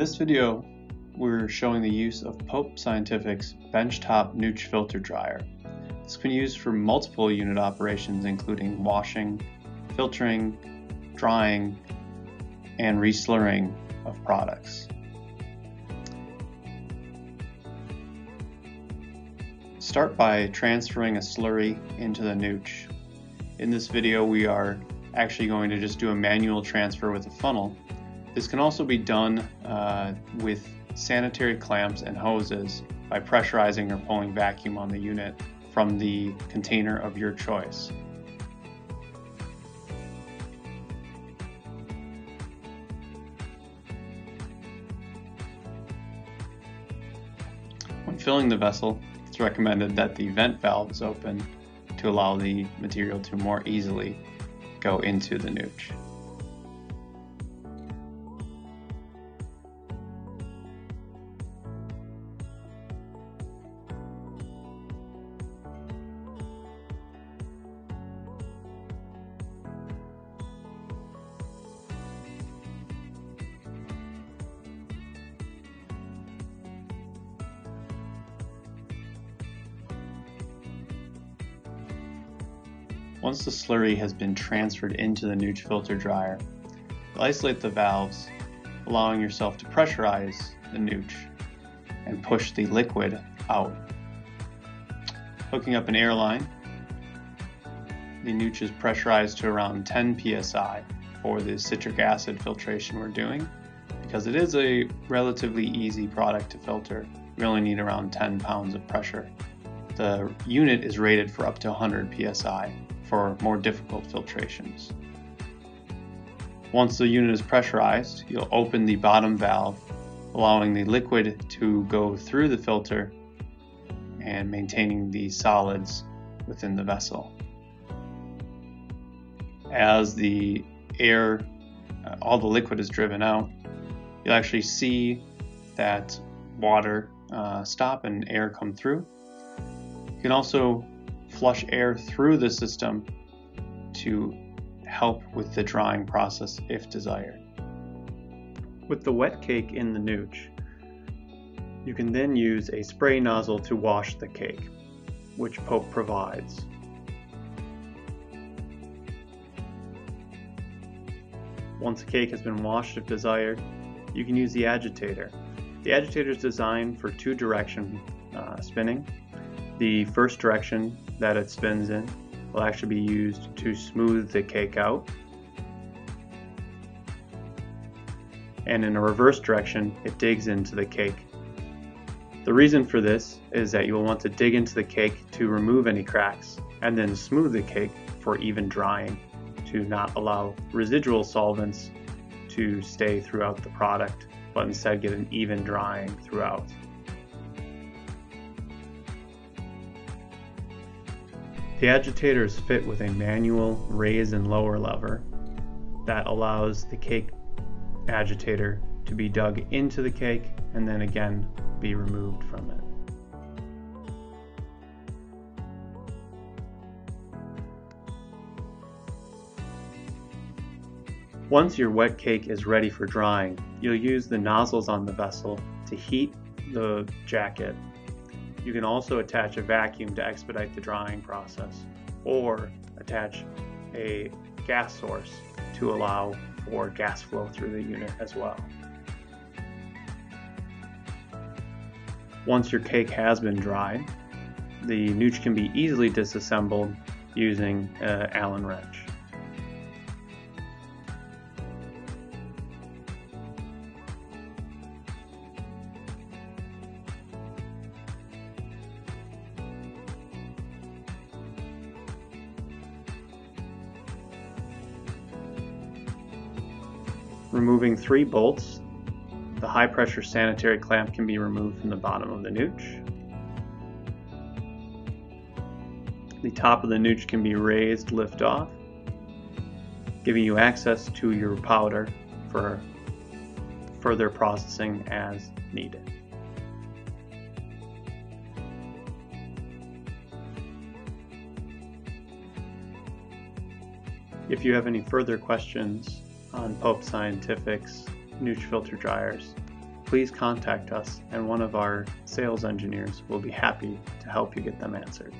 this video, we're showing the use of Pope Scientific's benchtop Nutsche filter dryer. This can be used for multiple unit operations, including washing, filtering, drying, and reslurring of products. Start by transferring a slurry into the Nutsche. In this video, we are actually going to just do a manual transfer with a funnel. This can also be done with sanitary clamps and hoses by pressurizing or pulling vacuum on the unit from the container of your choice. When filling the vessel, it's recommended that the vent valve is open to allow the material to more easily go into the Nutsche. Once the slurry has been transferred into the Nutsche filter dryer, you'll isolate the valves, allowing yourself to pressurize the Nutsche and push the liquid out. Hooking up an air line, the Nutsche is pressurized to around 10 psi for the citric acid filtration we're doing. Because it is a relatively easy product to filter, we only need around 10 pounds of pressure. The unit is rated for up to 100 psi for more difficult filtrations. Once the unit is pressurized, you'll open the bottom valve, allowing the liquid to go through the filter and maintaining the solids within the vessel. As the air, all the liquid is driven out, you'll actually see that water stop and air come through. You can also flush air through the system to help with the drying process if desired. With the wet cake in the Nutsche, you can then use a spray nozzle to wash the cake, which Pope provides. Once the cake has been washed if desired, you can use the agitator. The agitator is designed for two-direction spinning. The first direction that it spins in will actually be used to smooth the cake out. And in a reverse direction, it digs into the cake. The reason for this is that you will want to dig into the cake to remove any cracks and then smooth the cake for even drying to not allow residual solvents to stay throughout the product, but instead get an even drying throughout. The agitator is fit with a manual raise and lower lever that allows the cake agitator to be dug into the cake and then again be removed from it. Once your wet cake is ready for drying, you'll use the nozzles on the vessel to heat the jacket. You can also attach a vacuum to expedite the drying process, or attach a gas source to allow for gas flow through the unit as well. Once your cake has been dried, the Nutsche can be easily disassembled using an Allen wrench. Removing 3 bolts, the high pressure sanitary clamp can be removed from the bottom of the Nutsche. The top of the Nutsche can be raised, lift off, giving you access to your powder for further processing as needed. If you have any further questions on Pope Scientific's Nutsche filter dryers, please contact us and one of our sales engineers will be happy to help you get them answered.